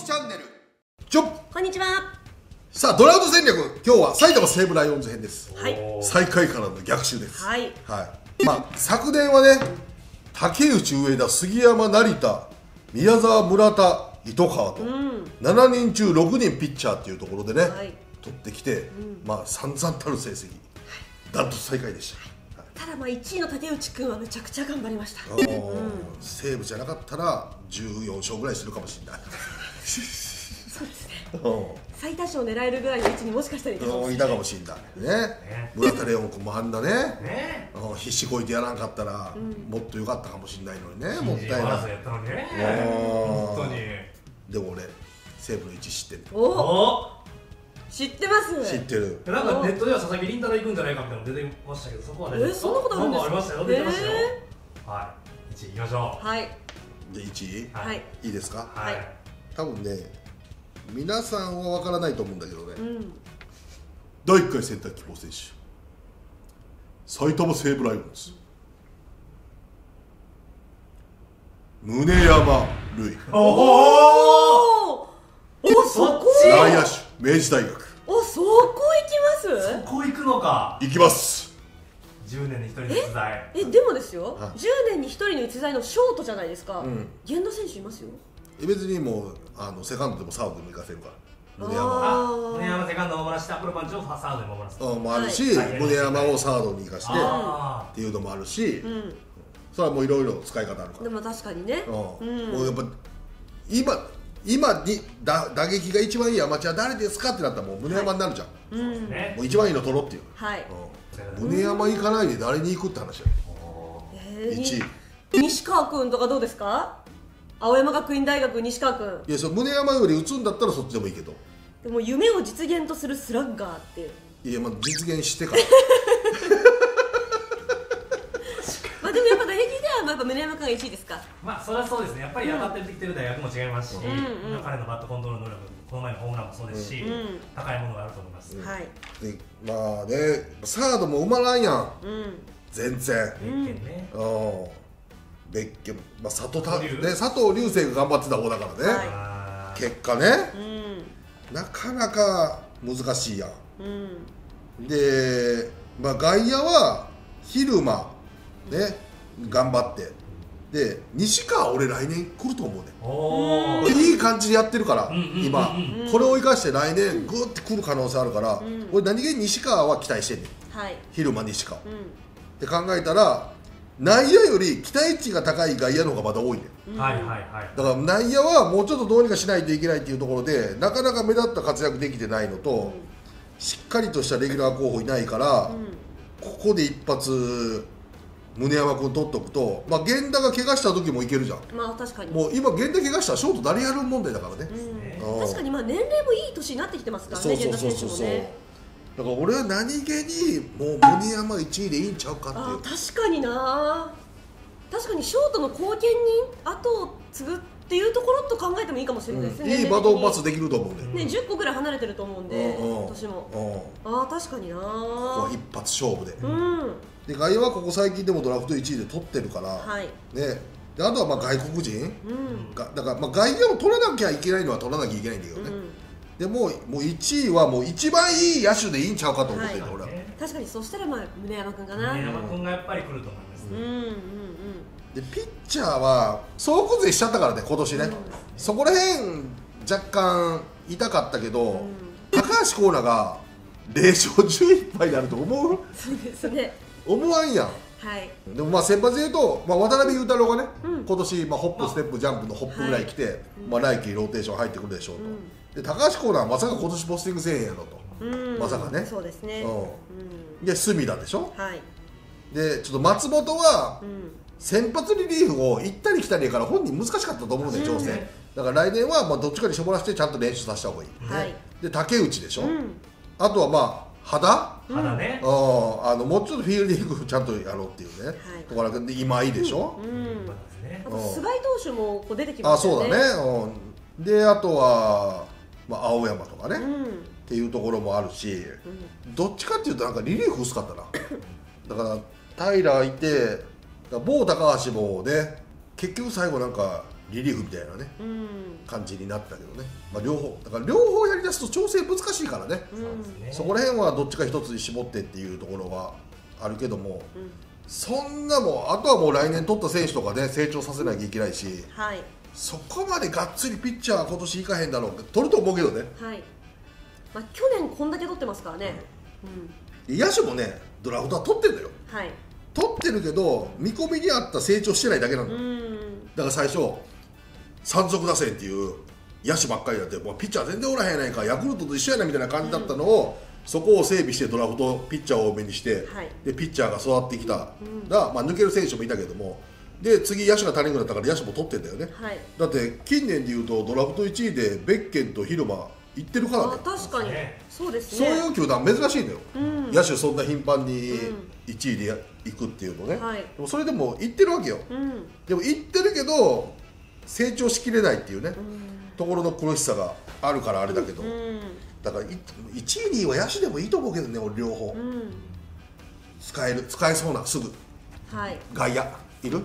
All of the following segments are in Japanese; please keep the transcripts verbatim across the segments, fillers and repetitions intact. きチャンネルちょこんにちは。さあドラフト戦略、今日は埼玉西武ライオンズ編です。はい、最下位からの逆襲です。はい、はい、まあ昨年はね、竹内、上田、杉山、成田、宮澤、村田、糸川と、うん、しちにん中ろくにんピッチャーっていうところでね、はい、取ってきて、うん、まあ散々たる成績、ダン、はい、トツ最下位でした。ただまあいちいの竹内君はめちゃくちゃ頑張りました。西武じゃなかったらじゅうよんしょうぐらいするかもしれない。そうですね、最多勝狙えるぐらいの位置にもしかしたらいたかもしれないね。村田レオン君もあんなね、必死こいてやらなかったらもっと良かったかもしれないのにね、もったいない。本当にでも俺西武の位置知ってる。お知ってます。知ってる。なんかネットでは佐々木麟太郎行くんじゃないかみたいなの出てましたけど、そこはね。え、そんなことあるんですか。ありましたよ。出てましたよ。はい。いちいきましょう。はい。でいちい。はい。いいですか。はい。多分ね、皆さんはわからないと思うんだけどね。うん。だいいっかい選択希望選手。埼玉西武ライオンズ。宗山塁。おお。おそこ。内野手。明治大学。お、そこ行きます。そこ行くのか。行きます。じゅうねんにひとりの逸材。え、でもですよ。じゅうねんにひとりの逸材のショートじゃないですか。源田選手いますよ。別にもうあのセカンドでもサードでも行かせるから。宗山。宗山セカンドを守らせて、アプロパンチをサードで守らせて。もあるし、宗山をサードに行かしてっていうのもあるし、それはもういろいろ使い方あるから。でも確かにね。もうやっぱ今。今に打撃が一番いいアマチュア誰ですかってなったらもう宗山になるじゃん。もう一番いいの取ろうっていう。宗山行かないで誰に行くって話だよ。西川君とかどうですか。青山学院大学西川君。いや、宗山より打つんだったらそっちでもいいけど、でも夢を実現とするスラッガーっていう。いや、まあ実現してから。まあでもやっぱ打撃ではやっぱ宗山君がいちいですか。まあそれはそうですね。やっぱり当たってきてる大学も違いますし、彼のバットコントロール能力、この前のホームランもそうですし、高いものがあると思います。はい。でまあね、サードも埋まらんやん、全然。別件ね、別件、佐藤龍星が頑張ってた方だからね、結果ね。なかなか難しいやん。でまあ外野は昼間ね頑張って、で西川俺来年来ると思うね。いい感じでやってるから今、これを生かして来年グーって来る可能性あるから、俺何気に西川は期待してんねん。昼間西川って考えたら、内野より期待値が高い外野の方がまだ多いねん。だから内野はもうちょっとどうにかしないといけないっていうところで、なかなか目立った活躍できてないのと、しっかりとしたレギュラー候補いないから、ここで一発宗山君取っとくと、まあ、源田が怪我した時もいけるじゃん。まあ確かに。もう今源田怪我したらショート誰やる問題だからね。確かに、まあ年齢もいい年になってきてますからね、源田選手もね。だから俺は何気にもう宗山いちいでいいんちゃうかっていう。あ、確かにな。確かにショートの貢献に後を継ぐっていうところと考えてもいいかもしれないですね。いいバトンパスできると思うね。ね、じゅっこぐらい離れてると思うんで、私も。ああ確かにな。ここは一発勝負で。うん。で外野はここ最近でもドラフトいちいで取ってるから、はい、ね。であとはまあ外国人、うん、がだからまあ外野を取らなきゃいけないのは取らなきゃいけないんだけどね、うん、でももういちいはもう一番いい野手でいいんちゃうかと思ってる、はい、俺は。確かに。そしたらまあ宗山君かな。宗山君がやっぱり来ると思いますね。でピッチャーは総崩れしちゃったからね今年ね、うん、そこら辺若干痛かったけど、うん、高橋光成がれいしょうじゅういっぱいになると思う。そうですね、思わんやん。はい、でもまあ先発でいうと、まあ、渡辺裕太郎がね、うん、今年まあホップステップジャンプのホップぐらい来て、はい、まあ来季ローテーション入ってくるでしょうと、うん、で高橋光成はまさか今年ポスティングせえへんやろと、うん、まさかね。そうですね、うん、で隅田でしょ、はい、でちょっと松本は先発リリーフを行ったり来たりやから本人難しかったと思うんで、調整、うん、だから来年はまあどっちかに絞らせてちゃんと練習させた方がいい、ね。はい、で竹内でしょ、うん、あとはまあ肌、肌ね、あのもうちょっとフィールディングちゃんとやろうっていうね、ところで今いいでしょ。あと菅井投手も出てきましたね。あ、そうだね。であとはまあ青山とかねっていうところもあるし、どっちかっていうとなんかリリーフ薄かったな。だから平いて、某高橋もね結局最後なんかリリーフみたいなね、うん、感じになったけどね、まあ、両方だから両方やりだすと調整難しいからね、うん、そこら辺はどっちか一つに絞ってっていうところはあるけども、うん、そんなもんあとはもう来年取った選手とかね成長させなきゃいけないし、はい、そこまでがっつりピッチャーは今年いかへんだろうって取ると思うけどね、はい、まあ、去年こんだけ取ってますからね、うん、野手もねドラフトは取ってるんだよ、はい、取ってるけど見込みに合った成長してないだけなんだよ。だから最初山賊打線っていう野手ばっかりだって、まあ、ピッチャー全然おらへんやないかヤクルトと一緒やないみたいな感じだったのを、うん、そこを整備してドラフトピッチャーを多めにして、はい、でピッチャーが育ってきた、うん、だから、まあ、抜ける選手もいたけどもで次野手が足りなくなったから野手も取ってんだよね、はい、だって近年でいうとドラフトいちいでベッケンと広間行ってるからね。あ、確かにそうですね。そういう球団珍しいんだよ、うん、野手そんな頻繁にいちいで行くっていうのね、うん、はい、でもそれでも行ってるわけよ、うん、でも行ってるけど成長しきれないっていうね、うん、ところの苦しさがあるからあれだけど、うん、だからいちいにいは野手でもいいと思うけどね俺両方、うん、使える使えそうなすぐ、はい、外野いる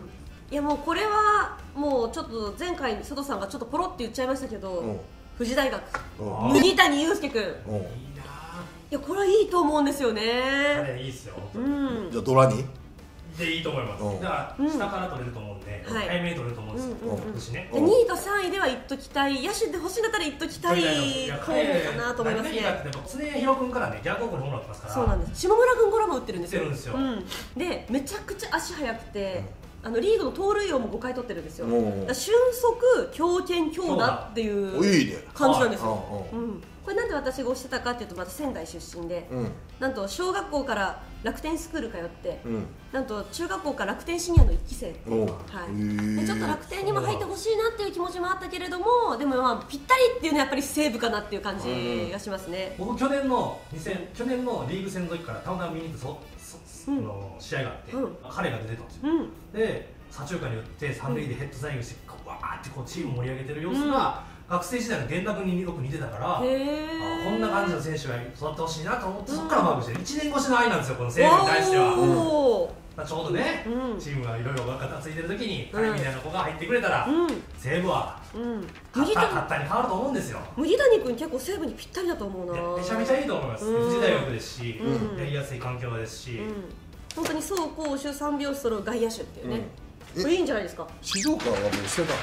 いやもうこれはもうちょっと前回佐藤さんがちょっとポロって言っちゃいましたけど、うん、富士大学麦谷祐介君、うん、いやこれはいいと思うんですよね。彼いいっすよ、うん、じゃあドラにでいいと思います。だから下から取れると思うんで、早めに取れると思うんですよ。にいとさんいでは行っときたい、野手で欲しいんだったら行っときたい候補かなと思いますね。常に広君からね、逆方向にホームラン打ってますから。そうなんです。下村君ゴロも打ってるんですよ。打ってるんですよ。で、めちゃくちゃ足速くて、あのリーグの盗塁王もごかい取ってるんですよ。俊足、強肩、強打っていう感じなんですよ。これなんで私が推してたかっていうと、また仙台出身で、うん、なんと小学校から楽天スクール通って、うん、なんと中学校から楽天シニアのいっき生、はい、でちょっと楽天にも入ってほしいなっていう気持ちもあったけれども、でもまあぴったりっていうのはやっぱり西武かなっていう感じがしますね。僕去年のにせん去年のリーグ戦の時からたまたま見に行ってその試合があって、うん、彼が出てたんですよ。うん、で左中間に打って三塁でヘッドスライディングしてわーってこうチームを盛り上げてる様子が、うん、学生時代の源田君によく似てたから、あこんな感じの選手が育ってほしいなと思って、そこからマークしてる、いちねん越しの愛なんですよ、この西武に対しては。ちょうどね、チームがいろいろがたついてるときに、彼みたいな子が入ってくれたら、西武は勝ったに変わると思うんですよ。麦谷君、結構西武にぴったりだと思うな。めちゃめちゃいいと思います、富士大学ですし、やりやすい環境ですし、本当に走攻守三拍子揃う外野手っていうね、これいいんじゃないですか。静岡はもう捨てた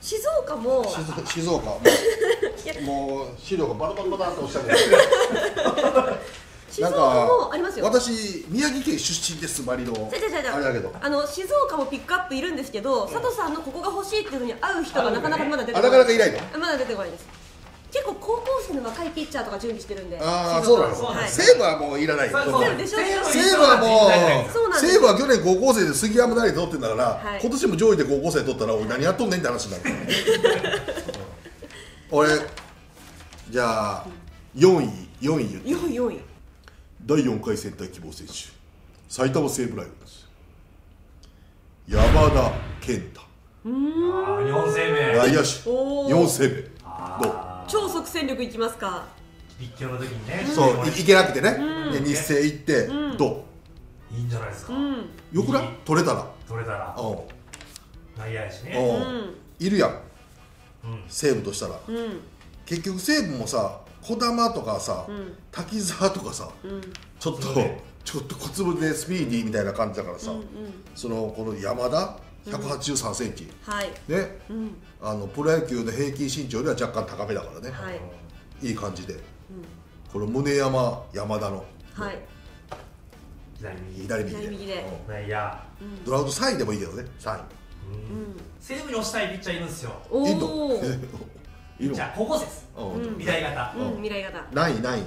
静岡も静岡もうもう資料がバラバラバラっておっしゃるんですけど、なんか私宮城県出身ですマリのあれだけど、あの静岡もピックアップいるんですけど、佐藤さんのここが欲しいっていうのに合う人がなかなかまだ出てこない。なかなかいないの。まだ出てこないです。結構高校生の若いピッチャーとか準備してるんで。ああそうなの。西武はもういらないよ。西武はもう西武は去年高校生で杉山誰取ってんだから、今年も上位で高校生取ったら俺何やっとんねんって話になる。俺じゃあよんいよんい言って。よんいだいよんかい選択希望選手埼玉西武ライオンズ山田健太。よんせいめ内野手よんせいめどう。超即戦力いきますか。立教の時にね、そう行けなくてね、日生行ってどう。いいんじゃないですか。よくない？取れたら。取れたら。内野やしね。いるやん。西武としたら。結局西武もさ、児玉とかさ、滝沢とかさ、ちょっとちょっと小粒でスピーディーみたいな感じだからさ、そのこの山田。ひゃくはちじゅうさんセンチ、プロ野球の平均身長よりは若干高めだからね、はい、いい感じで、うん、この宗山、山田の、はい、左右で、ドラフトさんいでもいいけどね、さんい。西武に推したいピッチャーいるんですよ。いいの？いいの？じゃあ、高校生です、未来型。ない、ない。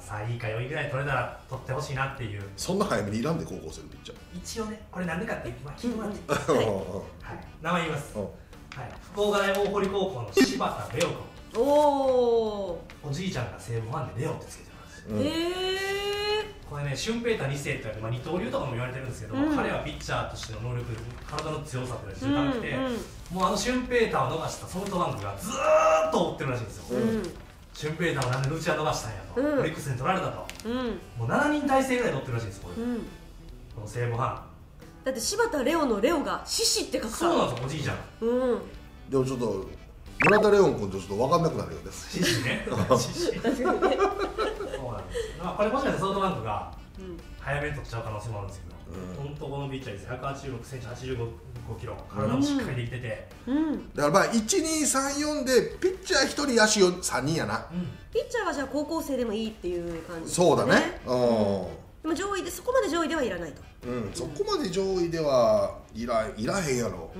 さんいかよんいぐらい取れたら取ってほしいなっていう。そんな早めにいらんで高校生のピッチャー。一応ね、これなんでかって聞いてもらって名前言います。福岡大大濠高校の柴田レオ君。おじいちゃんが西武ファンでレオってつけてます。これね、俊平太に世って二刀流とかも言われてるんですけど、彼はピッチャーとしての能力、体の強さっていうのは十分なくて、もうあの俊平太を逃したソフトバンクがずーっと追ってるらしいんですよ。俊平太はなんでルチア伸ばしたんやと、オリックスに取られたと、もうしちにん体制ぐらい取ってるらしいんです、これ、この西武ファン。だって柴田レオのレオが獅子って書くから、そうなんですよ、おじいちゃん、でもちょっと村田レオン君とちょっと分かんなくなるようです。獅子ね、獅子確かにね。そうなんですよ。これもしかしてソフトバンクが早めに取っちゃう可能性もあるんですけど、本当このピッチャーです。ひゃくはちじゅうろくセンチ、はちじゅうごキロ、体もしっかりできてて、だからまあいち、に、さん、よんでピッチャーひとり、足をさんにんやな。ピッチャーはじゃあ高校生でもいいっていう感じ。そうだね。でも上位でそこまで上位ではいらないと。そこまで上位ではいらへんやろ。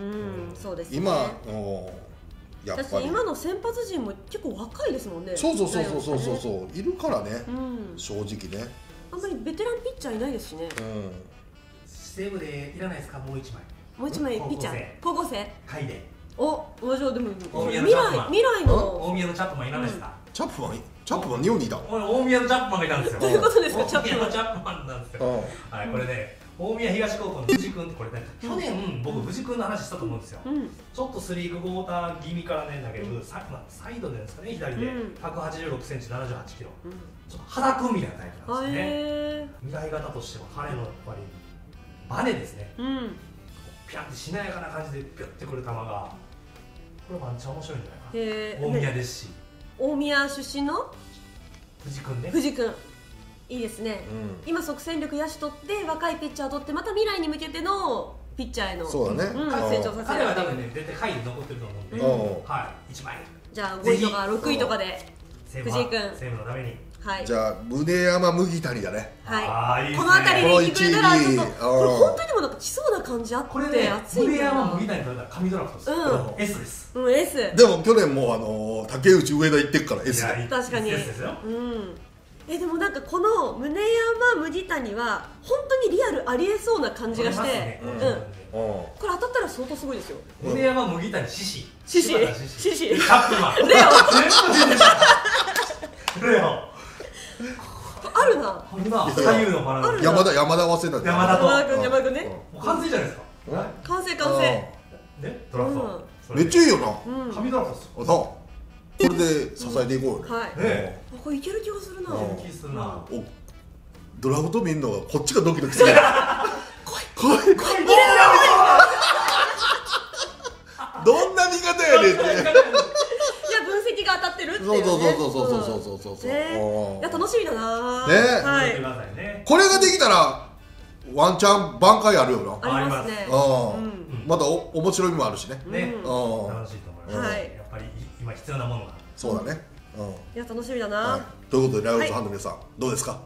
そうですね。今私今の先発陣も結構若いですもんね。そうそうそうそうそうそういるからね。正直ね。あんまりベテランピッチャーいないですしね。西武でいらないですか、もう一枚。もう一枚ピッチャー。高校生。海で。お、おじゃでも未来未来の。大宮のチャップマンいらないですか。チャップマン、チャップマン日本にいた。大宮のチャップマンがいたんですよ。どういうことですか、チャップマン。大宮のチャップマンなんですよ。はい、これね。大宮東高校の藤君ってこれね、去年僕藤君の話したと思うんですよ。ちょっとスリークォーター気味からね投げるサイドですかね、左でひゃくはちじゅうろくセンチ、ななじゅうはちキロ、ちょっと肌くんみたいなタイプなんですね。未来型としては彼のやっぱりバネですね。ピャンってしなやかな感じでピュッてくる球がこれワンチャン面白いんじゃないかな。大宮ですし、大宮出身の藤君ね。藤君いいですね。今即戦力野手取って若いピッチャー取って、また未来に向けてのピッチャーへの成長させる。彼は多分ね絶対下位に残ってると思うんで、はい一枚。じゃあごいとかろくいとかで藤井君。西武のために。はい。じゃあ宗山麦谷だね。はい。このあたりに来てくれたらちょっとこれ本当にでもなんか来そうな感じあって熱い。宗山麦谷取れたら神ドラフトです。うん。S です。うん S。でも去年もあの竹内上田行ってっから S で。確かに。S ですよ。うん。えでもなんかこの宗山麦谷は本当にリアルありえそうな感じがして、うん、これ当たったら相当すごいですよ。宗山麦谷獅子獅子獅子チャップマンレオレオあるな。左右のバランス山田山田忘れた山田と山田君山田君ね、もう完成じゃないですか。完成完成ね、ドラフトめっちゃいいよな。神ドラフトですよ。そうこれで支えていこうよ。はい。これいける気がするな。気するな。お、ドラフト見るのがこっちがドキドキする。来い来い来い。どんな見方やねんって。いや分析が当たってるっていうね。そうそうそうそうそうそうそう。いや楽しみだな。ね。はい。これができたらワンチャン挽回あるよな。ありますね。うん。またお面白みもあるしね。ね。うん。楽しいと思います。はい。やっぱり。今必要なものがそうだね。うん、いや楽しみだな、はい、ということでライオンズファンの皆さん、はい、どうですか。